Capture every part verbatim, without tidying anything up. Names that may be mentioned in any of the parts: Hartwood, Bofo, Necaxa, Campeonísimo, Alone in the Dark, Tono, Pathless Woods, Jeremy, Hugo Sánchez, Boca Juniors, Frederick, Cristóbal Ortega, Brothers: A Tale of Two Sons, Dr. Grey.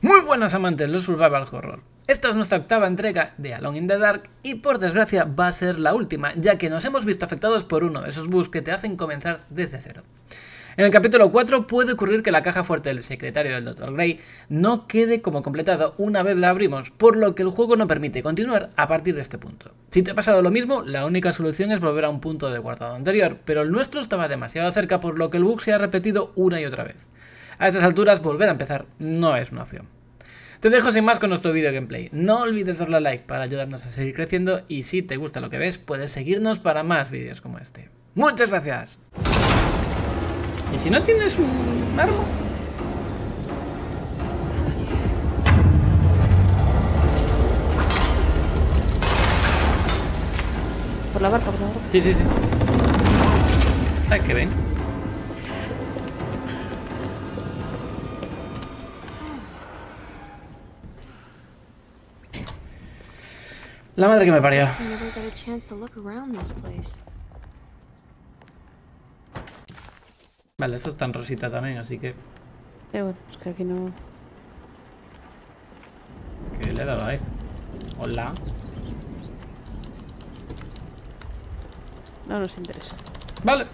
Muy buenas amantes del survival horror. Esta es nuestra octava entrega de Alone in the Dark y por desgracia va a ser la última, ya que nos hemos visto afectados por uno de esos bugs que te hacen comenzar desde cero. En el capítulo cuatro puede ocurrir que la caja fuerte del secretario del doctor Grey no quede como completada una vez la abrimos, por lo que el juego no permite continuar a partir de este punto. Si te ha pasado lo mismo, la única solución es volver a un punto de guardado anterior, pero el nuestro estaba demasiado cerca por lo que el bug se ha repetido una y otra vez. A estas alturas, volver a empezar no es una opción. Te dejo sin más con nuestro video gameplay. No olvides darle a like para ayudarnos a seguir creciendo y si te gusta lo que ves, puedes seguirnos para más vídeos como este. ¡Muchas gracias! ¿Y si no tienes un arma? Por la barca, por la barca. Sí, sí, sí. Ah, que ven. La madre que me parió. Vale, esto es tan rosita también, así que... Eh, bueno, es que aquí no... Que le he dado ahí. Hola. No nos interesa. Vale.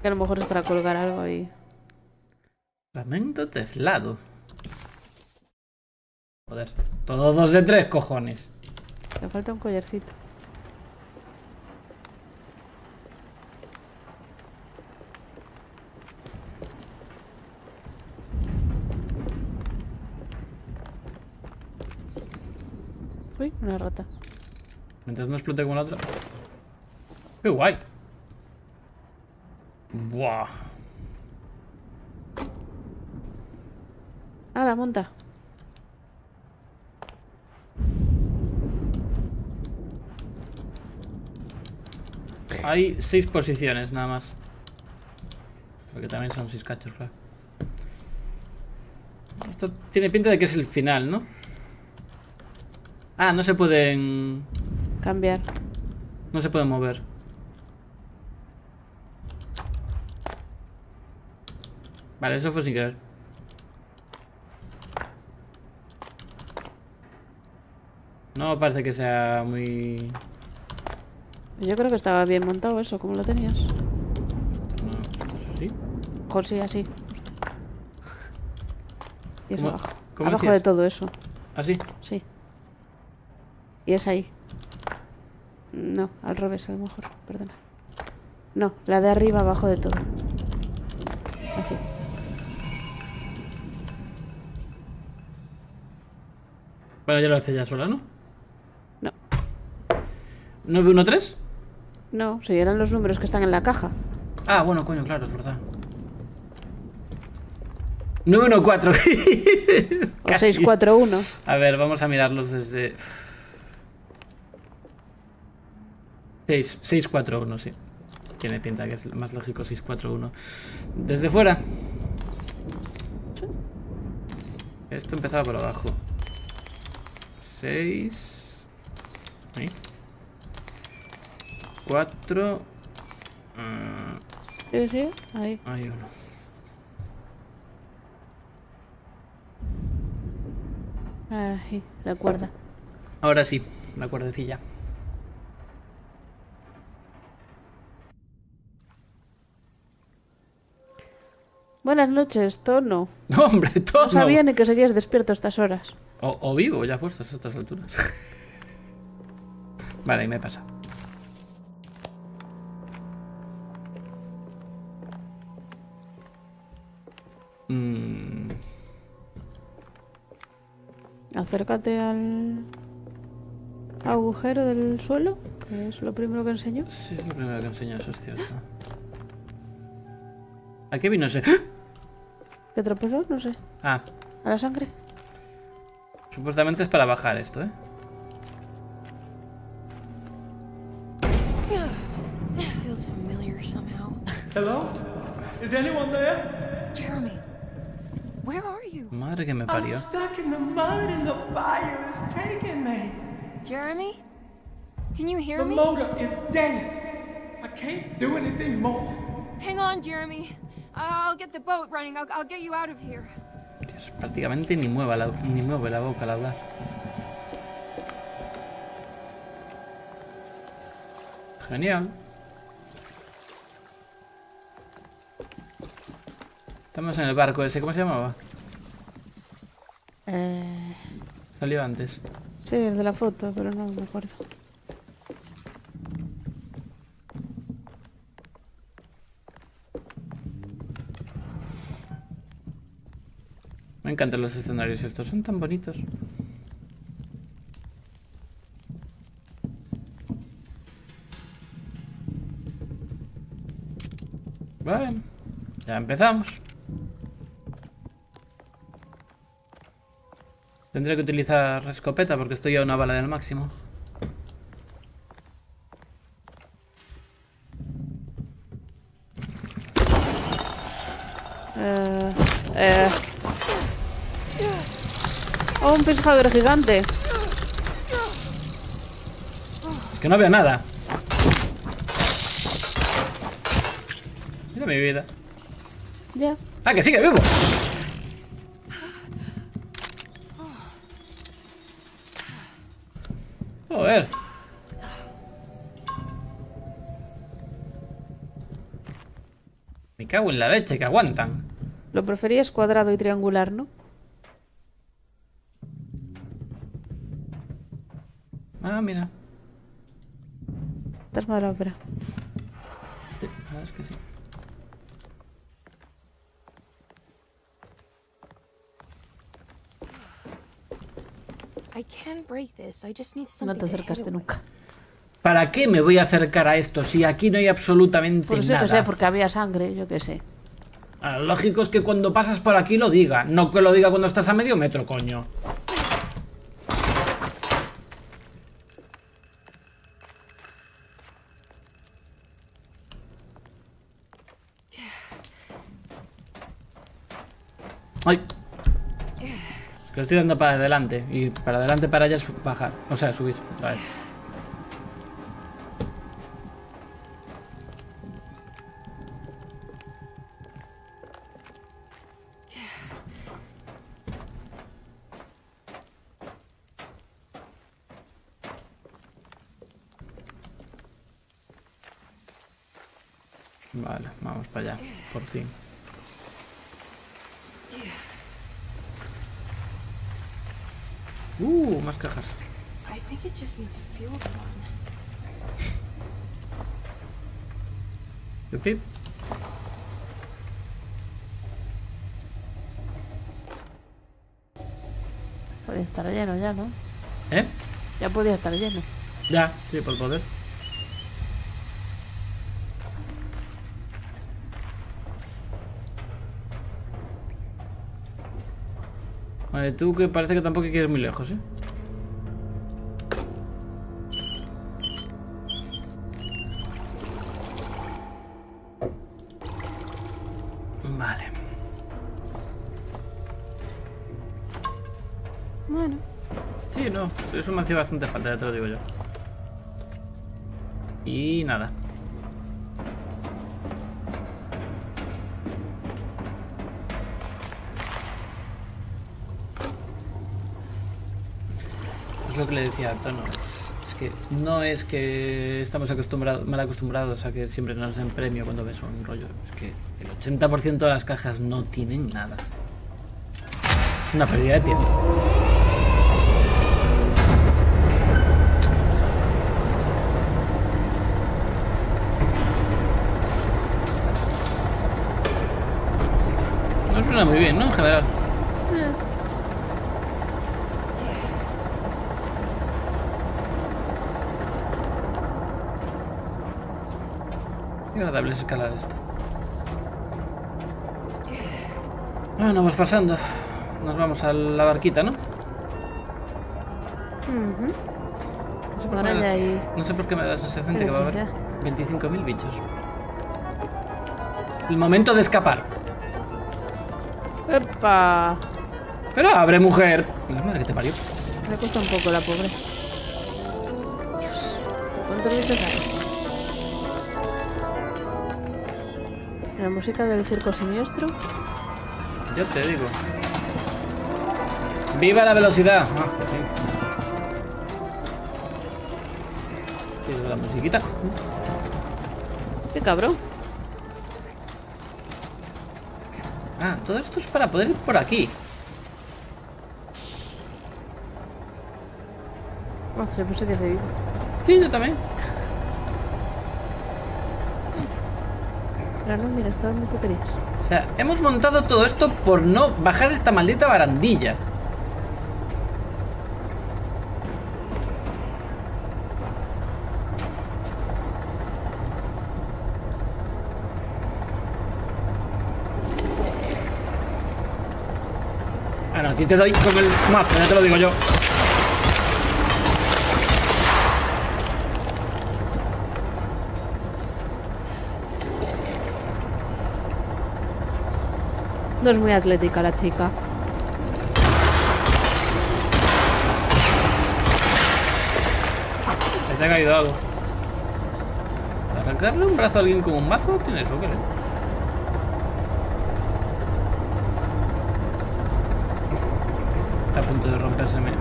Que a lo mejor es para colgar algo ahí. Lamento teslado. Joder. Todos dos de tres, cojones. Me falta un collarcito. Uy, una rata. Mientras no explote como la otra. ¡Qué guay! ¡Buah! ¡Hala, monta! Hay seis posiciones nada más. Porque también son seis cachos, claro. Esto tiene pinta de que es el final, ¿no? Ah, no se pueden... cambiar. No se pueden mover. Vale, eso fue sin querer. No parece que sea muy... Yo creo que estaba bien montado eso, ¿cómo lo tenías? Esto no, esto es así. Mejor sí, así. Y es abajo. Abajo decías? De todo eso. ¿Así? Sí. Y es ahí. No, al revés a lo mejor, perdona. No, la de arriba abajo de todo. Así. Bueno, ya lo hace ya sola, ¿no? ¿nueve uno tres? No, si eran los números que están en la caja. Ah, bueno, coño, claro, es verdad. nueve uno cuatro. O seis cuatro uno. A ver, vamos a mirarlos desde... seis cuatro uno, sí. Tiene pinta que es más lógico seis cuatro uno. Desde fuera. Sí. Esto empezaba por abajo. seis... ¿Sí? cuatro... Uh, sí, sí, ahí. Hay uno. Ahí, la cuerda. Ahora sí, la cuerdecilla. Buenas noches, Tono. ¡Hombre, Tono! No sabía ni que seguías despierto a estas horas. O, o vivo, ya puesto a estas alturas. Vale, ahí me pasa. Mm. Acércate al agujero del suelo, que es lo primero que enseñó. Sí, es lo primero que enseñó, eso es cierto. ¿A qué vino ese? ¿Qué tropezó? No sé. Ah. ¿A la sangre? Supuestamente es para bajar esto, ¿eh? Feels familiar somehow. Hello? Is anyone there? Jeremy. Where are you? Madre que me parió. I'm stuck in the mud and the fire is taking me. Jeremy? Can you hear me? The motor is dead. I can't do anything more. Hang on, Jeremy. I'll get the boat running. I'll, I'll get you out of here. Dios, prácticamente ni mueve la, ni mueve la boca al hablar. Genial. Estamos en el barco ese, ¿cómo se llamaba? Eh... Salió antes. Sí, el de la foto, pero no me acuerdo. Me encantan los escenarios estos, son tan bonitos. Bueno, ya empezamos. Tendré que utilizar escopeta porque estoy a una bala del máximo. Eh, eh. Oh, un pescador gigante. Que no veo nada. Mira mi vida. Ya. Yeah. Ah, que sigue vivo. Joder. Me cago en la leche, que aguantan. Lo preferías cuadrado y triangular, ¿no? Ah, mira. Estás mal de la ópera. Sí, no, es que sí. No te acercaste nunca. ¿Para qué me voy a acercar a esto si aquí no hay absolutamente nada? Pues yo que sé, porque había sangre, yo que sé. Ah, lo lógico es que cuando pasas por aquí lo diga. No que lo diga cuando estás a medio metro, coño. Ay. Lo estoy dando para adelante y para adelante para allá bajar, o sea, subir. Vale. Vale, vamos para allá, por fin. Uh, más cajas. Yupi. Podría estar lleno ya, ¿no? ¿Eh? Ya podía estar lleno. Ya, sí, por poder. Vale, tú que parece que tampoco quieres muy lejos, ¿eh? Vale. Bueno. Sí, no, eso me hacía bastante falta, ya te lo digo yo. Y nada. Lo que le decía a Tono es que no es que estamos acostumbrados, mal acostumbrados a que siempre nos den premio cuando ves un rollo, es que el ochenta por ciento de las cajas no tienen nada, es una pérdida de tiempo. No suena muy bien, ¿no? En general. Agradable escalar esto. Bueno, vamos pasando. Nos vamos a la barquita, ¿no? Uh-huh. No sé por, bueno, me, y... no sé por qué me da la sensación de que va a haber veinticinco mil bichos. El momento de escapar. ¡Epa! ¡Pero abre, mujer! La madre que te parió. Me cuesta un poco la pobre. Dios. ¿Cuántos bichos hay? La música del circo siniestro. Yo te digo. ¡Viva la velocidad! Ah, pues sí. La musiquita. ¡Qué cabrón! Ah, todo esto es para poder ir por aquí. Oh, yo pensé que se iba. Sí, yo también. Pero no, mira, hasta donde tú querías. O sea, hemos montado todo esto por no bajar esta maldita barandilla. Ah, no, a ti te doy con el mazo, ya te lo digo yo. No es muy atlética la chica. Se te ha caído algo. ¿Arrancarle un brazo a alguien con un mazo? Tiene eso, ¿qué le? Está a punto de rompérseme.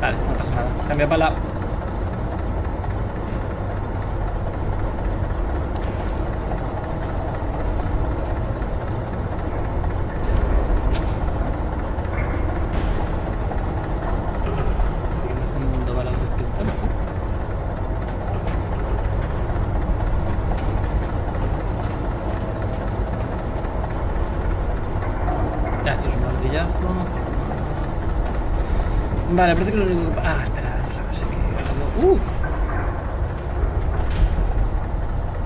Vale, no pasa nada. Cambia para la... Vale, parece que lo único que... Ah, espera, vamos a ver si que... Uh.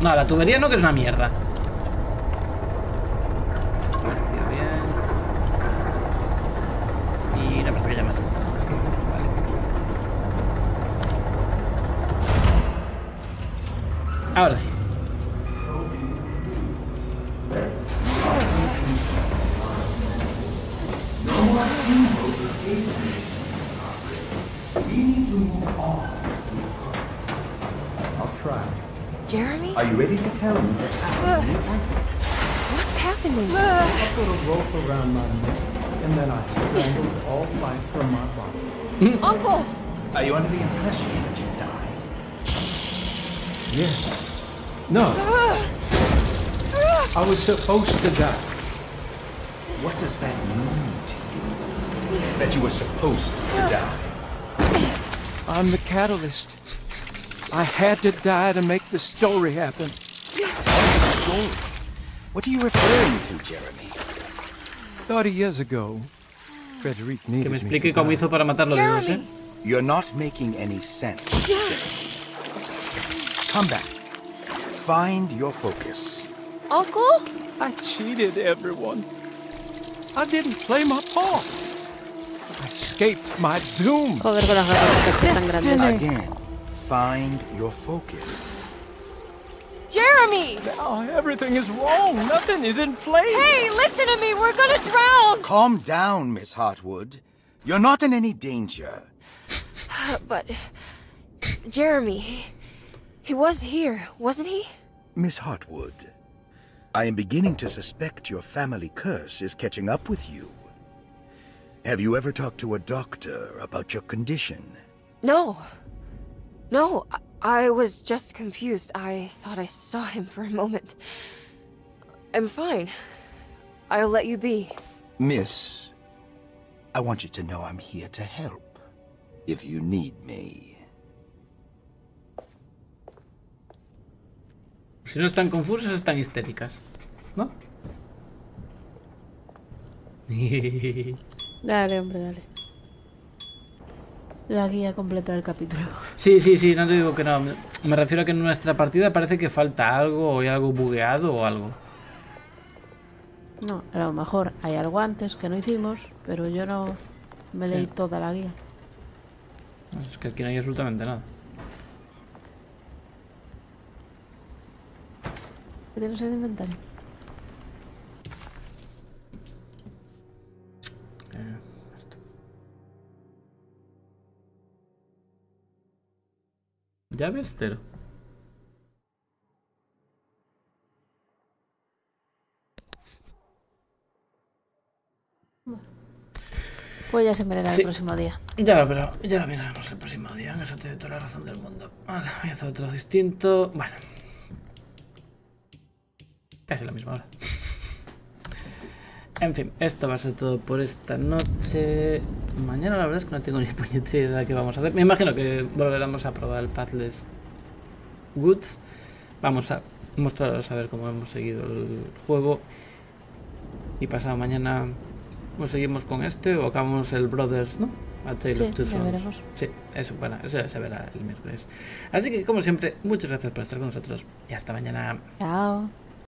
No, la tubería no, que es una mierda. Bien. Y la patrulla más. Vale. Ahora sí. Jeremy? Are you ready to tell me? Uh, what's happening? Uh, I put a rope around my neck, and then I strangled all life from my body. Uncle! Are you under the impression that you died? Yes. No. Uh, I was supposed to die. What does that mean to you? That you were supposed to die? I'm the catalyst. I had to die to make the story happen. What story? What are you referring to, Jeremy? Thirty years ago, Frederick needed me. Que me explique cómo hizo para matarlo de dos, ¿eh? You're not making any sense, Jeremy. Come back. Find your focus. Uncle? I cheated everyone. I didn't play my part. I escaped my doom. Joder, con las garras que están grandes. Again. Find your focus. Jeremy! Now everything is wrong. Nothing is in place. Hey, listen to me. We're gonna drown. Calm down, Miss Hartwood. You're not in any danger. But... Jeremy... He was here, wasn't he? Miss Hartwood, I am beginning to suspect your family curse is catching up with you. Have you ever talked to a doctor about your condition? No. No, I, I was just confused. I thought I saw him for a moment. I'm fine. I'll let you be. Miss, I want you to know I'm here to help, if you need me. Si no están confusas, están histéricas, ¿no? Dale, hombre, dale. La guía completa del capítulo. Sí, sí, sí, no te digo que no. Me refiero a que en nuestra partida parece que falta algo, o hay algo bugueado o algo. No, a lo mejor hay algo antes que no hicimos, pero yo no me leí sí. toda la guía. Es que aquí no hay absolutamente nada. ¿Qué tienes en el inventario? Eh. Llaves cero. Pues ya se mirará sí. el próximo día. Ya lo, pero ya lo miraremos el próximo día. En eso tiene toda la razón del mundo. Vale, voy a hacer otro distinto. Bueno. Casi lo mismo ahora. En fin, esto va a ser todo por esta noche. Mañana la verdad es que no tengo ni puñetera idea de qué vamos a hacer. Me imagino que volveremos a probar el Pathless Woods. Vamos a mostraros a ver cómo hemos seguido el juego. Y pasado mañana o seguimos con este o acabamos el Brothers, ¿no? A Tale of Two Sons. Sí, eso, bueno, eso ya se verá el miércoles. Así que, como siempre, muchas gracias por estar con nosotros y hasta mañana. Chao.